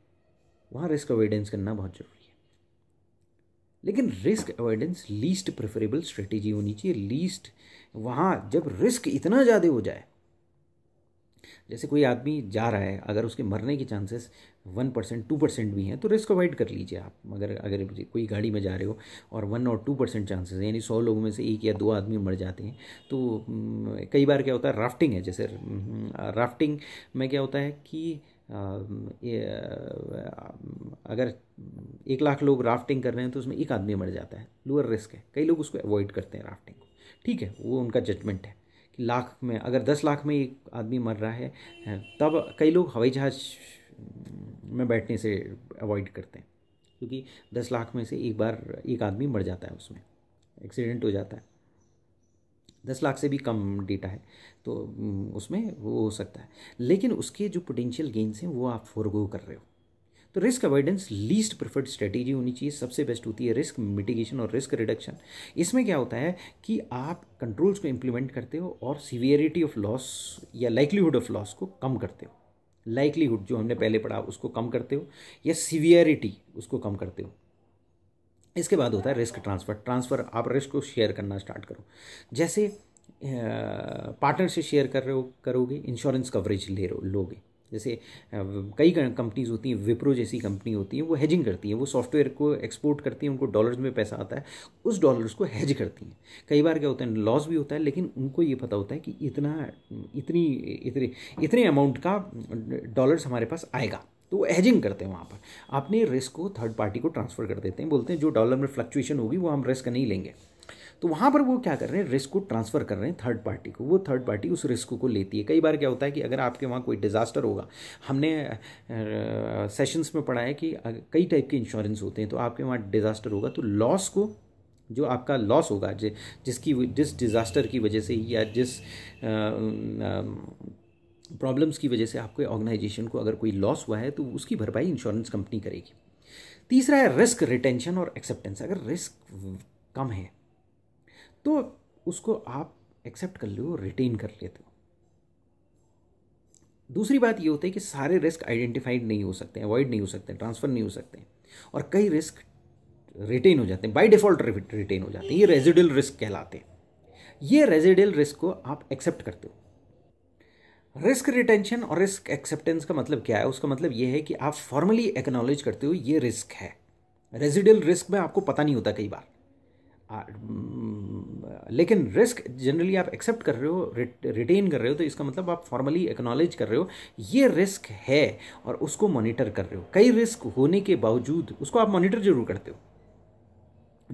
वहाँ रिस्क अवॉइडेंस करना बहुत जरूरी है। लेकिन risk avoidance least preferable strategy होनी चाहिए, लीस्ट। वहाँ जब रिस्क इतना ज़्यादा हो जाए, जैसे कोई आदमी जा रहा है, अगर उसके मरने के chances one percent two percent भी हैं तो रिस्क अवॉइड कर लीजिए आप। मगर अगर कोई गाड़ी में जा रहे हो और वन और टू परसेंट चांसेस यानी सौ लोगों में से एक या दो आदमी मर जाते हैं, तो कई बार क्या होता है, राफ्टिंग है, जैसे राफ्टिंग में क्या होता है कि अगर एक लाख लोग राफ्टिंग कर रहे हैं तो उसमें एक आदमी मर जाता है, लोअर रिस्क है, कई लोग उसको अवॉइड करते हैं राफ्टिंग को, ठीक है, वो उनका जजमेंट है। कि लाख में अगर दस लाख में एक आदमी मर रहा है, तब कई लोग हवाई जहाज़ में बैठने से अवॉइड करते हैं, क्योंकि दस लाख में से एक बार एक आदमी मर जाता है, उसमें एक्सीडेंट हो जाता है। दस लाख से भी कम डेटा है तो उसमें वो हो सकता है, लेकिन उसके जो पोटेंशियल गेन्स हैं वो आप फोरगो कर रहे हो। तो risk avoidance least preferred strategy होनी चाहिए, सबसे बेस्ट होती है रिस्क मिटिगेशन और रिस्क रिडक्शन। इसमें क्या होता है कि आप कंट्रोल्स को इम्प्लीमेंट करते हो और सीवियरिटी ऑफ लॉस या लाइक्लीहुड ऑफ लॉस को कम करते हो। लाइक्लीहुड जो हमने पहले पढ़ा उसको कम करते हो, या सीवियरिटी उसको कम करते हो। इसके बाद होता है रिस्क ट्रांसफ़र। ट्रांसफ़र आप रिस्क को शेयर करना स्टार्ट करो, जैसे पार्टनर से शेयर कर रहे हो करोगे, इंश्योरेंस कवरेज ले रहे लोगे। जैसे कई कंपनीज होती हैं, विप्रो जैसी कंपनी होती है, वो हेजिंग करती है, वो सॉफ्टवेयर को एक्सपोर्ट करती है, उनको डॉलर्स में पैसा आता है, उस डॉलर्स को हेज करती हैं। कई बार क्या होता है, लॉस भी होता है, लेकिन उनको ये पता होता है कि इतना इतनी इतने इतने अमाउंट का डॉलर्स हमारे पास आएगा, तो वो हेजिंग करते हैं। वहाँ पर अपने रिस्क को थर्ड पार्टी को ट्रांसफ़र कर देते हैं, बोलते हैं जो डॉलर में फ्लक्चुएशन होगी वो हम रिस्क नहीं लेंगे। तो वहाँ पर वो क्या कर रहे हैं, रिस्क को ट्रांसफ़र कर रहे हैं थर्ड पार्टी को, वो थर्ड पार्टी उस रिस्क को लेती है। कई बार क्या होता है कि अगर आपके वहाँ कोई डिज़ास्टर होगा, हमने सेशंस में पढ़ा है कि कई टाइप के इंश्योरेंस होते हैं, तो आपके वहाँ डिज़ास्टर होगा तो लॉस को, जो आपका लॉस होगा जिसकी जिस डिज़ास्टर की वजह से या जिस आ, आ, प्रॉब्लम्स की वजह से आपके ऑर्गेनाइजेशन को अगर कोई लॉस हुआ है, तो उसकी भरपाई इंश्योरेंस कंपनी करेगी। तीसरा है रिस्क रिटेंशन और एक्सेप्टेंस। अगर रिस्क कम है तो उसको आप एक्सेप्ट कर लो, रिटेन कर लेते हो। दूसरी बात ये होती है कि सारे रिस्क आइडेंटिफाइड नहीं हो सकते, अवॉइड नहीं हो सकते, ट्रांसफ़र नहीं हो सकते, और कई रिस्क रिटेन हो जाते हैं, बाय डिफ़ॉल्ट रिटेन हो जाते हैं। ये रेजिडुअल रिस्क कहलाते हैं। ये रेजिडुअल रिस्क को आप एक्सेप्ट करते हो। रिस्क रिटेंशन और रिस्क एक्सेप्टेंस का मतलब क्या है, उसका मतलब ये है कि आप फॉर्मली एक्नॉलेज करते हो ये रिस्क है। रेजिडुअल रिस्क में आपको पता नहीं होता कई बार, आ, लेकिन रिस्क जनरली आप एक्सेप्ट कर रहे हो, रिट, रिटेन कर रहे हो, तो इसका मतलब आप फॉर्मली एक्नॉलेज कर रहे हो ये रिस्क है, और उसको मॉनिटर कर रहे हो। कई रिस्क होने के बावजूद उसको आप मॉनिटर जरूर करते हो।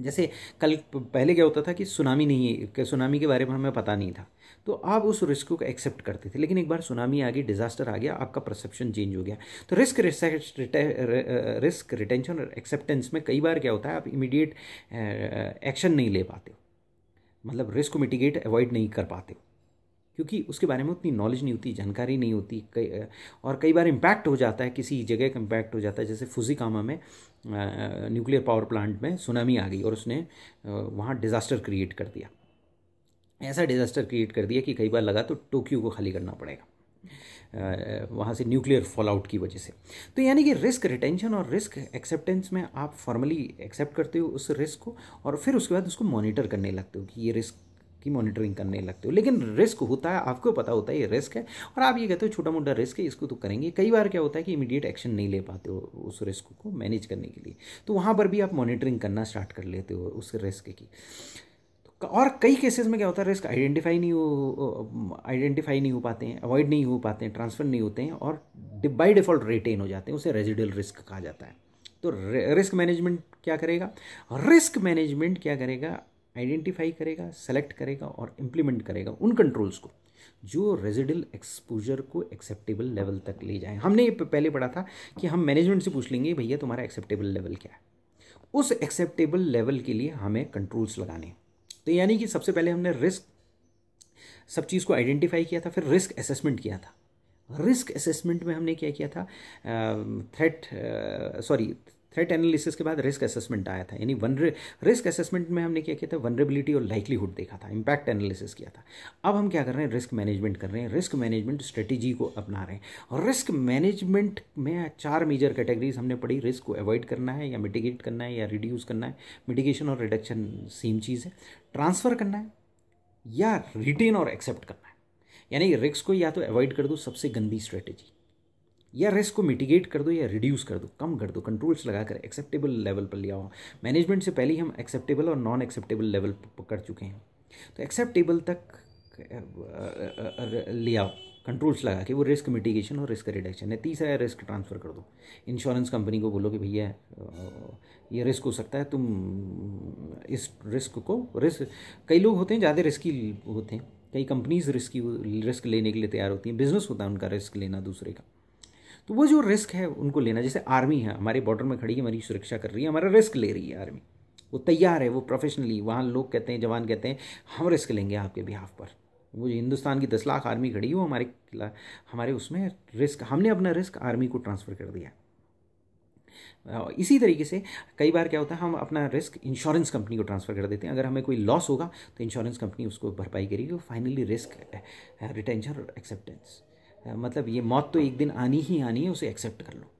जैसे कल पहले क्या होता था कि सुनामी नहीं है, सुनामी के बारे में हमें पता नहीं था, तो आप उस रिस्क को एक्सेप्ट करते थे, लेकिन एक बार सुनामी आ गई, डिज़ास्टर आ गया, आपका परसेप्शन चेंज हो गया। तो रिस्क रिस्क रिटेंशन और एक्सेप्टेंस में कई बार क्या होता है, आप इमीडिएट एक्शन नहीं ले पाते हो, मतलब रिस्क को मिटिगेट अवॉइड नहीं कर पाते हो, क्योंकि उसके बारे में उतनी नॉलेज नहीं होती, जानकारी नहीं होती। कई और कई बार इम्पैक्ट हो जाता है, किसी जगह का इम्पैक्ट हो जाता है। जैसे फुजिकामा में न्यूक्लियर पावर प्लांट में सुनामी आ गई और उसने वहाँ डिज़ास्टर क्रिएट कर दिया, ऐसा डिज़ास्टर क्रिएट कर दिया कि कई बार लगा तो टोक्यो को खाली करना पड़ेगा वहाँ से न्यूक्लियर फॉलआउट की वजह से। तो यानी कि रिस्क रिटेंशन और रिस्क एक्सेप्टेंस में आप फॉर्मली एक्सेप्ट करते हो उस रिस्क को, और फिर उसके बाद उसको मॉनिटर करने लगते हो कि ये रिस्क की मॉनिटरिंग करने लगते हो। लेकिन रिस्क होता है, आपको पता होता है ये रिस्क है, और आप ये कहते हो छोटा मोटा रिस्क है इसको तो करेंगे। कई बार क्या होता है कि इमीडिएट एक्शन नहीं ले पाते हो उस रिस्क को मैनेज करने के लिए, तो वहाँ पर भी आप मॉनिटरिंग करना स्टार्ट कर लेते हो उस रिस्क की। और कई केसेस में क्या होता है, रिस्क आइडेंटिफाई नहीं हो आइडेंटिफाई नहीं हो पाते हैं, अवॉइड नहीं हो पाते हैं, ट्रांसफ़र नहीं होते हैं, और बाई डिफ़ॉल्ट रिटेन हो जाते हैं। उसे रेजिडुअल रिस्क कहा जाता है। तो रिस्क मैनेजमेंट क्या करेगा, रिस्क मैनेजमेंट क्या करेगा, आइडेंटिफाई करेगा, सेलेक्ट करेगा और इम्प्लीमेंट करेगा उन कंट्रोल्स को जो रेजिडुअल एक्सपोजर को एक्सेप्टेबल लेवल तक ले जाएँ। हमने ये पहले पढ़ा था कि हम मैनेजमेंट से पूछ लेंगे भैया तुम्हारा एक्सेप्टेबल लेवल क्या है, उस एक्सेप्टेबल लेवल के लिए हमें कंट्रोल्स लगाने हैं। तो यानी कि सबसे पहले हमने रिस्क सब चीज़ को आइडेंटिफाई किया था, फिर रिस्क असेसमेंट किया था। रिस्क असेसमेंट में हमने क्या किया था, थ्रेट सॉरी थ्रेट एनालिसिस के बाद रिस्क असेसमेंट आया था। यानी वन रिस्क असेसमेंट में हमने क्या किया था, वनरेबिलिटी और लाइक्लीहुड देखा था, इम्पैक्ट एनालिसिस किया था। अब हम क्या कर रहे हैं, रिस्क मैनेजमेंट कर रहे हैं, रिस्क मैनेजमेंट स्ट्रेटेजी को अपना रहे हैं। और रिस्क मैनेजमेंट में चार मेजर कैटेगरीज हमने पढ़ी, रिस्क को अवॉइड करना है या मिटिगेट करना है या रिड्यूस करना है। मिटिगेशन और रिडक्शन सेम चीज़ है। ट्रांसफ़र करना है या रिटेन और एक्सेप्ट करना है। यानी रिस्क को या तो अवॉइड कर दो, सबसे गंदी स्ट्रेटेजी, या रिस्क को मिटिगेट कर दो या रिड्यूस कर दो, कम कर दो, कंट्रोल्स लगाकर एक्सेप्टेबल लेवल पर ले आओ। मैनेजमेंट से पहले ही हम एक्सेप्टेबल और नॉन एक्सेप्टेबल लेवल पर कर चुके हैं, तो एक्सेप्टेबल तक ले आओ कंट्रोल्स लगा के। वो रिस्क मिटिगेशन और रिस्क रिडक्शन है। तीसरा है रिस्क ट्रांसफ़र कर दो। इंश्योरेंस कंपनी को बोलो कि भैया ये रिस्क हो सकता है, तुम इस रिस्क को रिस्क कई लोग होते हैं ज़्यादा रिस्की होते हैं, कई कंपनीज रिस्की रिस्क लेने के लिए तैयार होती हैं, बिजनेस होता है उनका रिस्क लेना दूसरे का, तो वो जो रिस्क है उनको लेना। जैसे आर्मी है, हमारे बॉर्डर में खड़ी है, हमारी सुरक्षा कर रही है, हमारा रिस्क ले रही है आर्मी, वो तैयार है, वो प्रोफेशनली, वहाँ लोग कहते हैं, जवान कहते हैं हम रिस्क लेंगे आपके बिहाफ पर। वो जो हिंदुस्तान की दस लाख आर्मी खड़ी है वो हमारे खिला हमारे उसमें रिस्क, हमने अपना रिस्क आर्मी को ट्रांसफ़र कर दिया। इसी तरीके से कई बार क्या होता है, हम अपना रिस्क इंश्योरेंस कंपनी को ट्रांसफ़र कर देते हैं। अगर हमें कोई लॉस होगा तो इंश्योरेंस कंपनी उसको भरपाई करेगी। फाइनली रिस्क रिटेंशन और एक्सेप्टेंस, मतलब ये मौत तो एक दिन आनी ही आनी है, उसे एक्सेप्ट कर लो।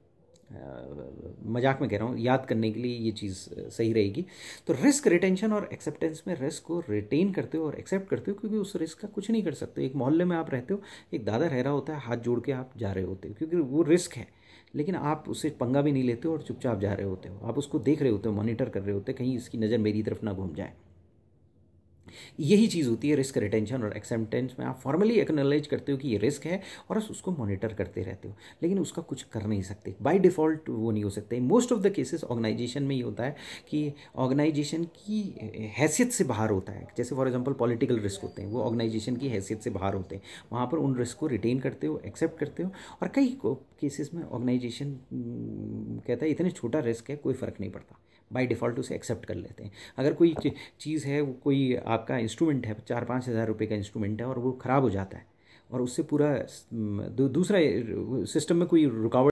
मजाक में कह रहा हूँ, याद करने के लिए ये चीज़ सही रहेगी। तो रिस्क रिटेंशन और एक्सेप्टेंस में रिस्क को रिटेन करते हो और एक्सेप्ट करते हो, क्योंकि उस रिस्क का कुछ नहीं कर सकते। एक मोहल्ले में आप रहते हो, एक दादा रह रहा होता है, हाथ जोड़ के आप जा रहे होते हो क्योंकि वो रिस्क है, लेकिन आप उसे पंगा भी नहीं लेते हो और चुपचाप जा रहे होते हो। आप उसको देख रहे होते हो, मॉनिटर कर रहे होते हो कहीं इसकी नज़र मेरी तरफ ना घूम जाए। यही चीज़ होती है रिस्क रिटेंशन और एक्सेप्टेंस में। आप फॉर्मली एक्नॉलेज करते हो कि ये रिस्क है और उसको मॉनिटर करते रहते हो, लेकिन उसका कुछ कर नहीं सकते, बाय डिफ़ॉल्ट वो नहीं हो सकते। Most of the cases organisation में ये होता है कि ऑर्गेनाइजेशन की हैसियत से बाहर होता है। जैसे फॉर एग्जांपल पॉलिटिकल रिस्क होते हैं, वो ऑर्गेनाइजेशन की हैसियत से बाहर होते हैं, वहाँ पर उन रिस्क को रिटेन करते हो, एक्सेप्ट करते हो। और कई केसेस में ऑर्गेनाइजेशन कहता है इतने छोटा रिस्क है कोई फ़र्क नहीं पड़ता, बाय डिफ़ॉल्ट उसे एक्सेप्ट कर लेते हैं। अगर कोई चीज़ है, कोई आपका इंस्ट्रूमेंट है, चार पाँच हज़ार रुपये का इंस्ट्रूमेंट है और वो ख़राब हो जाता है और उससे पूरा दूसरा सिस्टम में कोई रुकावट